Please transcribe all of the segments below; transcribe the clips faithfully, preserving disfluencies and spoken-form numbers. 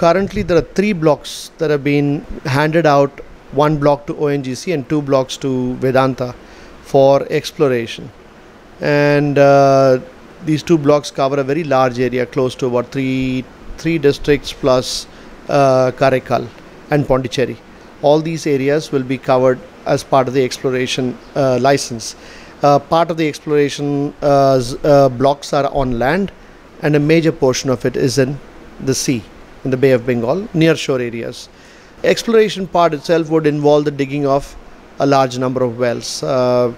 Currently, there are three blocks that have been handed out, one block to O N G C and two blocks to Vedanta for exploration. And uh, these two blocks cover a very large area, close to about three, three districts plus uh, Karaikal and Pondicherry. All these areas will be covered as part of the exploration uh, license. Uh, part of the exploration uh, uh, blocks are on land, and a major portion of it is in the sea, in the Bay of Bengal, near shore areas. Exploration part itself would involve the digging of a large number of wells. Uh,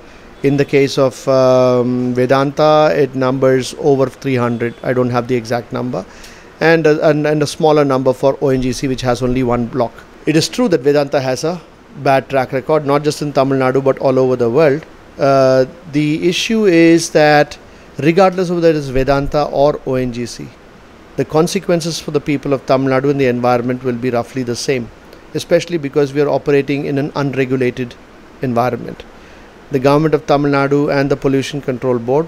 in the case of um, Vedanta, it numbers over three hundred. I don't have the exact number. And, uh, and, and a smaller number for O N G C, which has only one block. It is true that Vedanta has a bad track record, not just in Tamil Nadu, but all over the world. Uh, the issue is that regardless of whether it is Vedanta or O N G C, the consequences for the people of Tamil Nadu and the environment will be roughly the same, especially because we are operating in an unregulated environment. The government of Tamil Nadu and the Pollution Control Board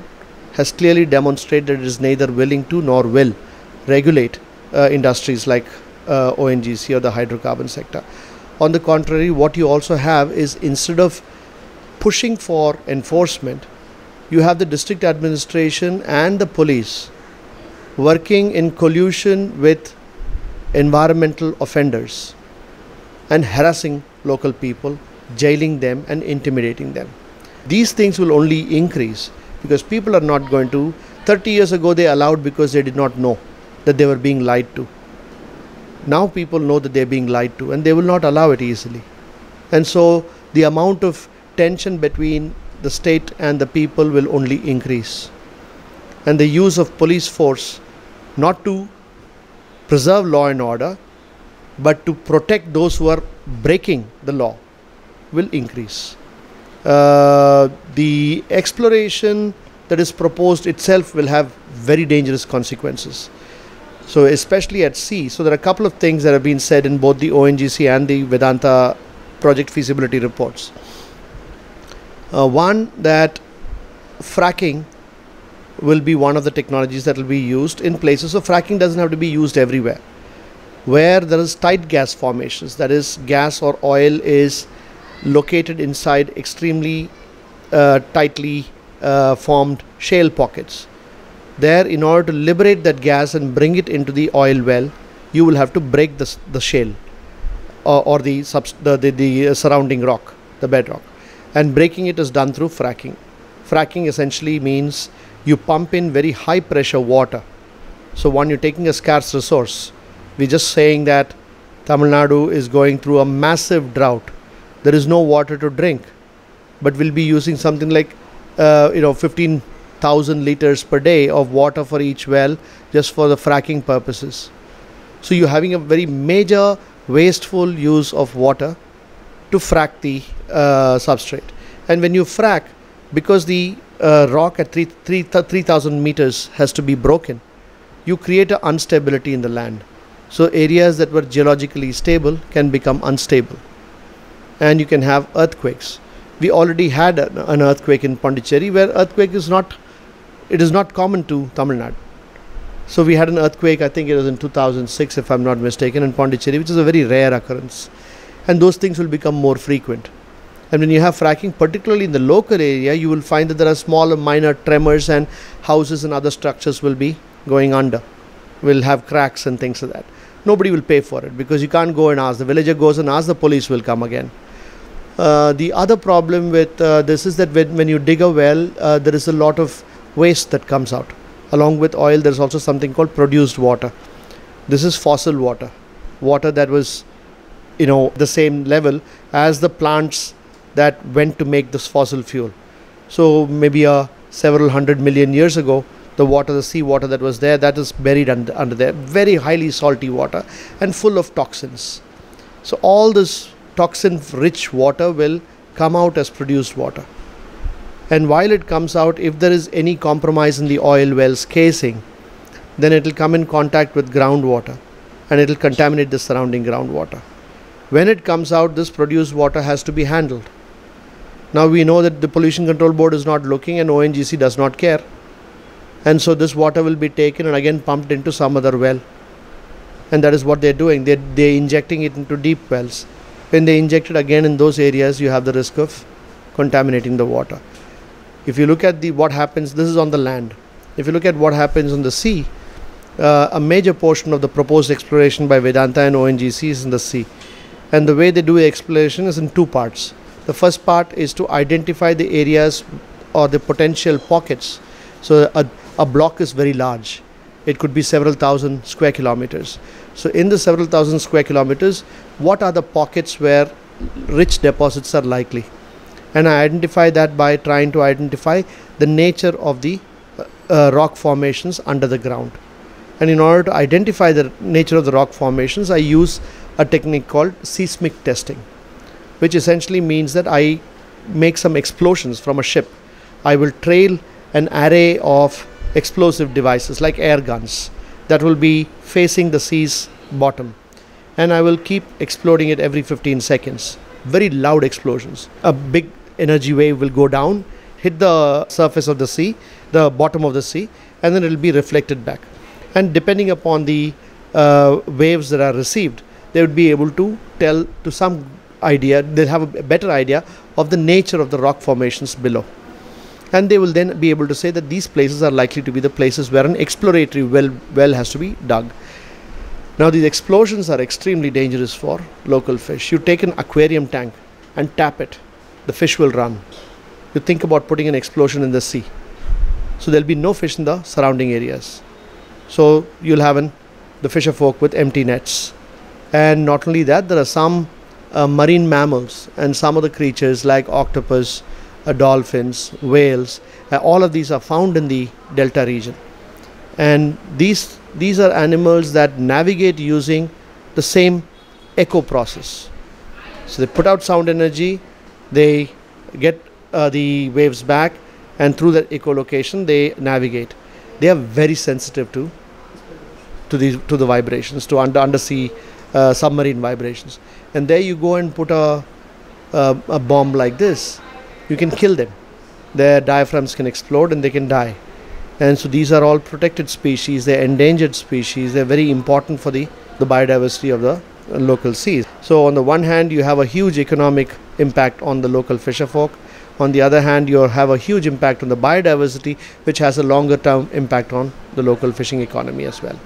has clearly demonstrated that it is neither willing to nor will regulate uh, industries like uh, O N G C or the hydrocarbon sector. On the contrary, what you also have is, instead of pushing for enforcement, you have the district administration and the police working in collusion with environmental offenders and harassing local people, jailing them and intimidating them. These things will only increase because people are not going to. thirty years ago they allowed because they did not know that they were being lied to. Now people know that they are being lied to and they will not allow it easily. And so the amount of tension between the state and the people will only increase. And the use of police force, not to preserve law and order, but to protect those who are breaking the law, will increase. Uh, the exploration that is proposed itself will have very dangerous consequences. So especially at sea. So there are a couple of things that have been said in both the O N G C and the Vedanta project feasibility reports. Uh, one, that fracking will be one of the technologies that will be used in places. So fracking doesn't have to be used everywhere. Where there is tight gas formations, that is, gas or oil is located inside extremely uh, tightly uh, formed shale pockets. There, in order to liberate that gas and bring it into the oil well, you will have to break the, the shale or, or the, subs the, the, the surrounding rock, the bedrock. And breaking it is done through fracking. Fracking essentially means you pump in very high pressure water. So one, you're taking a scarce resource. We're just saying that Tamil Nadu is going through a massive drought. There is no water to drink, but we'll be using something like uh, you know, fifteen thousand liters per day of water for each well just for the fracking purposes. So you're having a very major wasteful use of water to frack the uh, substrate. And when you frack, because the uh, rock at three thousand meters has to be broken, you create an instability in the land. So areas that were geologically stable can become unstable. And you can have earthquakes. We already had an, an earthquake in Pondicherry, where earthquake is not, it is not common to Tamil Nadu. So we had an earthquake, I think it was in two thousand six, if I'm not mistaken, in Pondicherry, which is a very rare occurrence. And those things will become more frequent. And when you have fracking, particularly in the local area, you will find that there are small minor tremors and houses and other structures will be going under, will have cracks and things like that. Nobody will pay for it because you can't go and ask. The villager goes and asks, the police will come again. Uh, the other problem with uh, this is that when, when you dig a well, uh, there is a lot of waste that comes out. Along with oil, there's also something called produced water. This is fossil water, water that was, you know, the same level as the plants that went to make this fossil fuel. So maybe uh, several hundred million years ago, the water, the sea water that was there, that is buried under, under there, very highly salty water and full of toxins. So all this toxin-rich water will come out as produced water. And while it comes out, if there is any compromise in the oil well's casing, then it will come in contact with groundwater and it will contaminate the surrounding groundwater. When it comes out, this produced water has to be handled. Now we know that the Pollution Control Board is not looking and O N G C does not care. And so this water will be taken and again pumped into some other well. and that is what they're doing. They they're injecting it into deep wells. When they inject it again in those areas, you have the risk of contaminating the water. If you look at the what happens, this is on the land. If you look at what happens on the sea, uh, a major portion of the proposed exploration by Vedanta and O N G C is in the sea. And the way they do exploration is in two parts. The first part is to identify the areas or the potential pockets. So a, a block is very large. It could be several thousand square kilometers. So in the several thousand square kilometers, what are the pockets where rich deposits are likely? And I identify that by trying to identify the nature of the uh, uh, rock formations under the ground. And in order to identify the nature of the rock formations, I use a technique called seismic testing, which essentially means that I make some explosions from a ship. I will trail an array of explosive devices like air guns that will be facing the sea's bottom, and I will keep exploding it every fifteen seconds. Very loud explosions. A big energy wave will go down, hit the surface of the sea, the bottom of the sea, and then it will be reflected back. And depending upon the uh, waves that are received, they would be able to tell to some idea, they'll have a better idea of the nature of the rock formations below. And they will then be able to say that these places are likely to be the places where an exploratory well, well has to be dug. Now these explosions are extremely dangerous for local fish. You take an aquarium tank and tap it, the fish will run. You think about putting an explosion in the sea. So there will be no fish in the surrounding areas. So you'll have an, the fisher folk with empty nets. And not only that, there are some uh, marine mammals and some of the creatures like octopus, uh, dolphins, whales, uh, all of these are found in the delta region. And these These are animals that navigate using the same echo process. So they put out sound energy, they get uh, the waves back, and through that echolocation they navigate. They are very sensitive to to the to the vibrations, to under undersea uh, submarine vibrations. And there you go and put a, a a bomb like this, you can kill them. Their diaphragms can explode and they can die. And so these are all protected species, they're endangered species, they're very important for the, the biodiversity of the uh, local seas. So on the one hand, you have a huge economic impact on the local fisher folk. On the other hand, you have a huge impact on the biodiversity, which has a longer term impact on the local fishing economy as well.